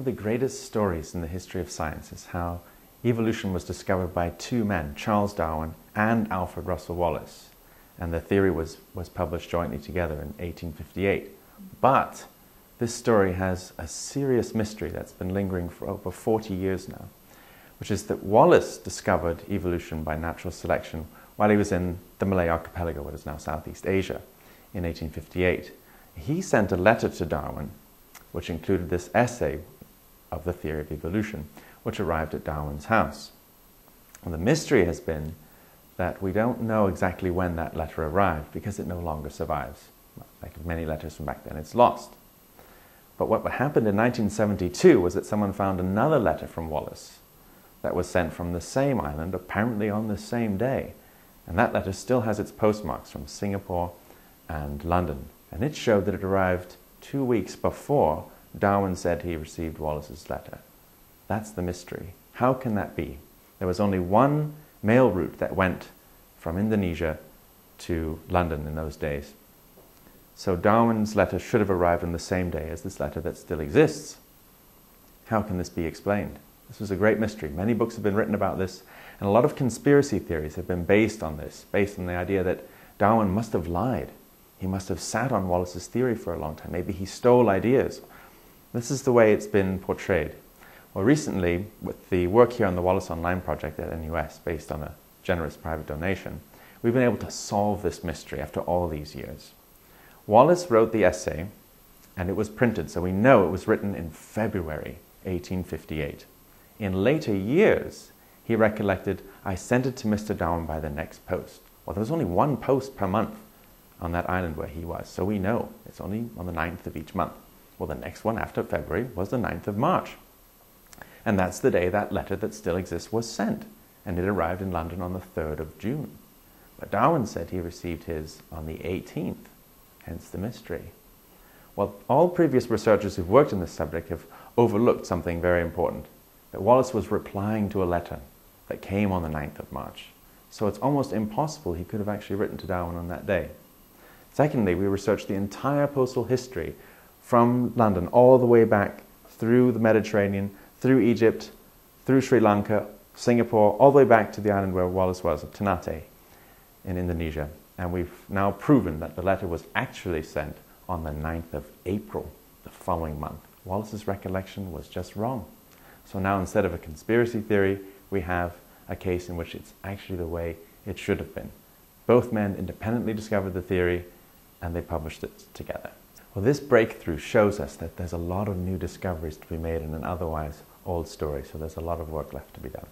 of the greatest stories in the history of science is how evolution was discovered by two men, Charles Darwin and Alfred Russell Wallace. And the theory was published jointly together in 1858. But this story has a serious mystery that's been lingering for over 40 years now, which is that Wallace discovered evolution by natural selection while he was in the Malay Archipelago, what is now Southeast Asia, in 1858. He sent a letter to Darwin, which included this essay of the theory of evolution, which arrived at Darwin's house. And the mystery has been that we don't know exactly when that letter arrived because it no longer survives. Like many letters from back then, it's lost. But what happened in 1972 was that someone found another letter from Wallace that was sent from the same island, apparently on the same day. And that letter still has its postmarks from Singapore and London. And it showed that it arrived 2 weeks before Darwin said he received Wallace's letter. That's the mystery. How can that be? There was only one mail route that went from Indonesia to London in those days. So Darwin's letter should have arrived on the same day as this letter that still exists. How can this be explained? This was a great mystery. Many books have been written about this, and a lot of conspiracy theories have been based on this, based on the idea that Darwin must have lied. He must have sat on Wallace's theory for a long time. Maybe he stole ideas. This is the way it's been portrayed. Well, recently, with the work here on the Wallace Online Project at NUS, based on a generous private donation, we've been able to solve this mystery after all these years. Wallace wrote the essay, and it was printed, so we know it was written in February 1858. In later years, he recollected, I sent it to Mr. Darwin by the next post. Well, there was only one post per month on that island where he was, so we know it's only on the 9th of each month. Well, the next one after February was the 9th of March, and that's the day that letter that still exists was sent, and it arrived in London on the 3rd of June. But Darwin said he received his on the 18th, hence the mystery. Well, all previous researchers who've worked on this subject have overlooked something very important, that Wallace was replying to a letter that came on the 9th of March, so it's almost impossible he could have actually written to Darwin on that day. Secondly, we researched the entire postal history from London all the way back through the Mediterranean, through Egypt, through Sri Lanka, Singapore, all the way back to the island where Wallace was, Ternate, in Indonesia. And we've now proven that the letter was actually sent on the 9th of April, the following month. Wallace's recollection was just wrong. So now, instead of a conspiracy theory, we have a case in which it's actually the way it should have been. Both men independently discovered the theory, and they published it together. Well, this breakthrough shows us that there's a lot of new discoveries to be made in an otherwise old story, so there's a lot of work left to be done.